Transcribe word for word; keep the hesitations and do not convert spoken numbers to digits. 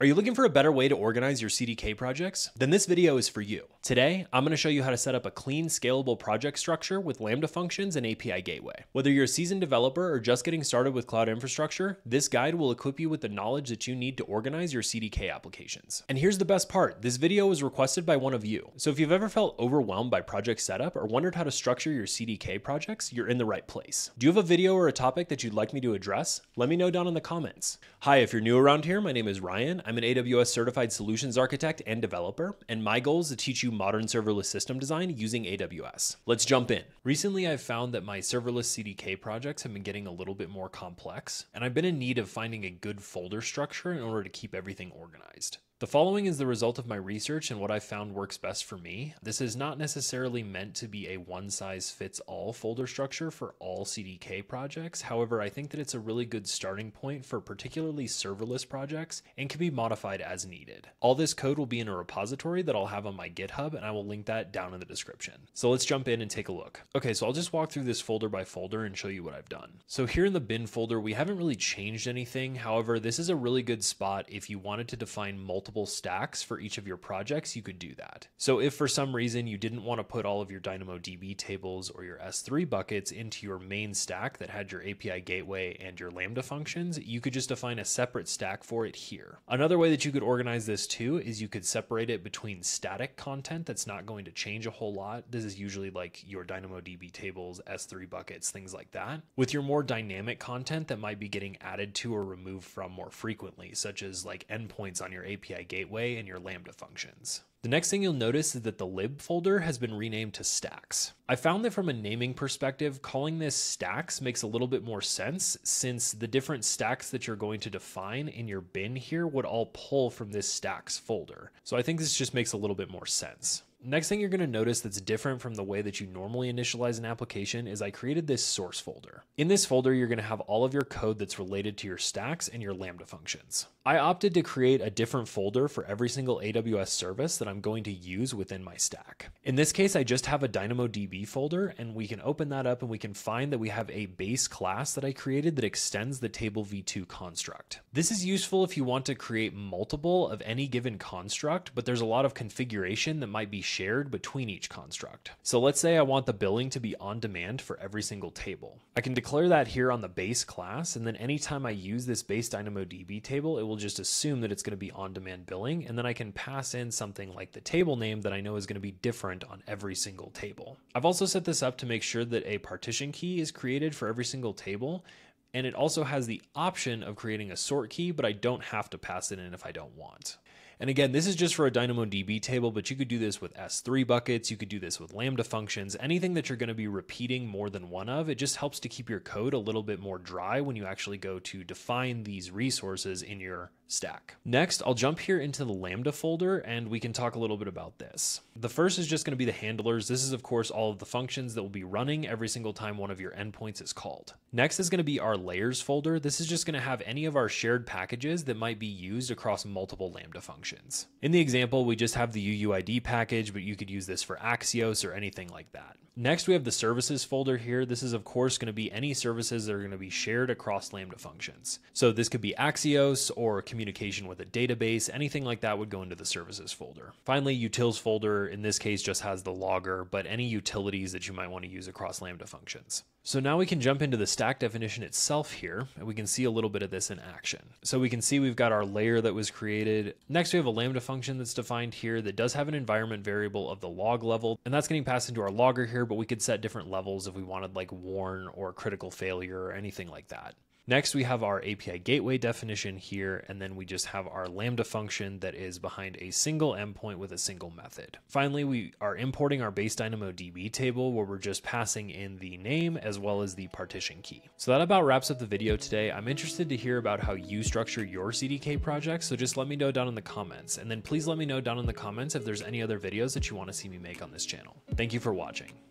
Are you looking for a better way to organize your C D K projects? Then this video is for you. Today, I'm gonna show you how to set up a clean, scalable project structure with Lambda functions and A P I Gateway. Whether you're a seasoned developer or just getting started with cloud infrastructure, this guide will equip you with the knowledge that you need to organize your C D K applications. And here's the best part, this video was requested by one of you. So if you've ever felt overwhelmed by project setup or wondered how to structure your C D K projects, you're in the right place. Do you have a video or a topic that you'd like me to address? Let me know down in the comments. Hi, if you're new around here, my name is Ryan. I'm an A W S certified solutions architect and developer, and my goal is to teach you modern serverless system design using A W S. Let's jump in. Recently, I've found that my serverless C D K projects have been getting a little bit more complex, and I've been in need of finding a good folder structure in order to keep everything organized. The following is the result of my research and what I found works best for me. This is not necessarily meant to be a one-size-fits-all folder structure for all C D K projects. However, I think that it's a really good starting point for particularly serverless projects and can be modified as needed. All this code will be in a repository that I'll have on my GitHub, and I will link that down in the description. So let's jump in and take a look. Okay, so I'll just walk through this folder by folder and show you what I've done. So here in the bin folder, we haven't really changed anything. However, this is a really good spot if you wanted to define multiple Multiple stacks for each of your projects, you could do that. So if for some reason you didn't want to put all of your DynamoDB tables or your S three buckets into your main stack that had your A P I gateway and your Lambda functions, you could just define a separate stack for it here. Another way that you could organize this too is you could separate it between static content that's not going to change a whole lot. This is usually like your DynamoDB tables, S three buckets, things like that, with your more dynamic content that might be getting added to or removed from more frequently, such as like endpoints on your A P I Gateway and your Lambda functions. The next thing you'll notice is that the lib folder has been renamed to stacks. I found that from a naming perspective, calling this stacks makes a little bit more sense, since the different stacks that you're going to define in your bin here would all pull from this stacks folder. So I think this just makes a little bit more sense. Next thing you're going to notice that's different from the way that you normally initialize an application is I created this source folder. In this folder, you're going to have all of your code that's related to your stacks and your Lambda functions. I opted to create a different folder for every single A W S service that I'm going to use within my stack. In this case, I just have a DynamoDB folder, and we can open that up and we can find that we have a base class that I created that extends the table v two construct. This is useful if you want to create multiple of any given construct, but there's a lot of configuration that might be shared between each construct. So let's say I want the billing to be on demand for every single table. I can declare that here on the base class, and then anytime I use this base DynamoDB table, it will just assume that it's going to be on demand billing, and then I can pass in something like the table name that I know is going to be different on every single table. I've also set this up to make sure that a partition key is created for every single table, and it also has the option of creating a sort key, but I don't have to pass it in if I don't want. And again, this is just for a DynamoDB table, but you could do this with S three buckets, you could do this with Lambda functions, anything that you're going to be repeating more than one of. It just helps to keep your code a little bit more dry when you actually go to define these resources in your stack. Next, I'll jump here into the Lambda folder and we can talk a little bit about this. The first is just going to be the handlers. This is of course all of the functions that will be running every single time one of your endpoints is called. Next is going to be our layers folder. This is just going to have any of our shared packages that might be used across multiple Lambda functions. In the example, we just have the U U I D package, but you could use this for Axios or anything like that. Next, we have the services folder here. This is of course going to be any services that are going to be shared across Lambda functions. So this could be Axios or communication with a database, anything like that would go into the services folder. Finally, utils folder, in this case, just has the logger, but any utilities that you might want to use across Lambda functions. So now we can jump into the stack definition itself here, and we can see a little bit of this in action. So we can see we've got our layer that was created. Next, we have a Lambda function that's defined here that does have an environment variable of the log level, and that's getting passed into our logger here, but we could set different levels if we wanted like warn or critical failure or anything like that. Next, we have our A P I gateway definition here, and then we just have our Lambda function that is behind a single endpoint with a single method. Finally, we are importing our base DynamoDB table where we're just passing in the name as well as the partition key. So that about wraps up the video today. I'm interested to hear about how you structure your C D K projects, so just let me know down in the comments. And then please let me know down in the comments if there's any other videos that you want to see me make on this channel. Thank you for watching.